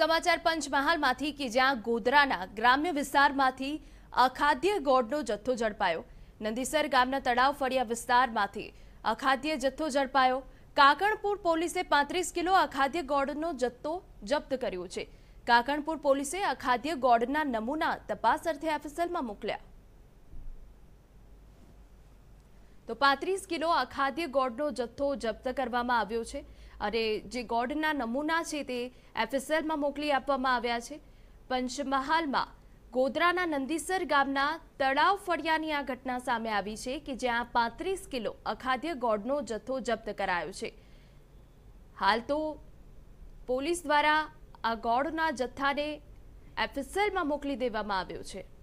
સમાચાર પંચમહાલમાંથી કે જ્યાં ગોધરાના ગ્રામ્ય વિસ્તારમાંથી અખાદ્ય ગોળનો જથ્થો ઝડપાયો। નંદીસર ગામના તળાવ ફળિયા વિસ્તારમાંથી અખાદ્ય જથ્થો ઝડપાયો। કાકણપુર પોલીસે 35 કિલો અખાદ્ય ગોળનો જથ્થો જપ્ત કર્યો છે। કાકણપુર પોલીસે અખાદ્ય ગોળના નમૂના તપાસ અર્થે એફએસએલમાં મોકલ્યા। तो 35 किलो अखाद्य गोड़नो जत्थो जप्त करवामां आव्यो छे अने जे गोड़ना नमूना छे ते एफएसएल में मोकली आपवामां आव्या छे। पंचमहाल में गोधराना नंदीसर गामना तड़ाव फड़ियानी आ घटना सामे आवी छे कि ज्यां 35 किलो अखाद्य गोड़नो जत्थो जप्त करायो छे। हाल तो पोलीस द्वारा आ गोड़ना जत्थाने एफएसएल में मोकली देवामां आव्यो छे।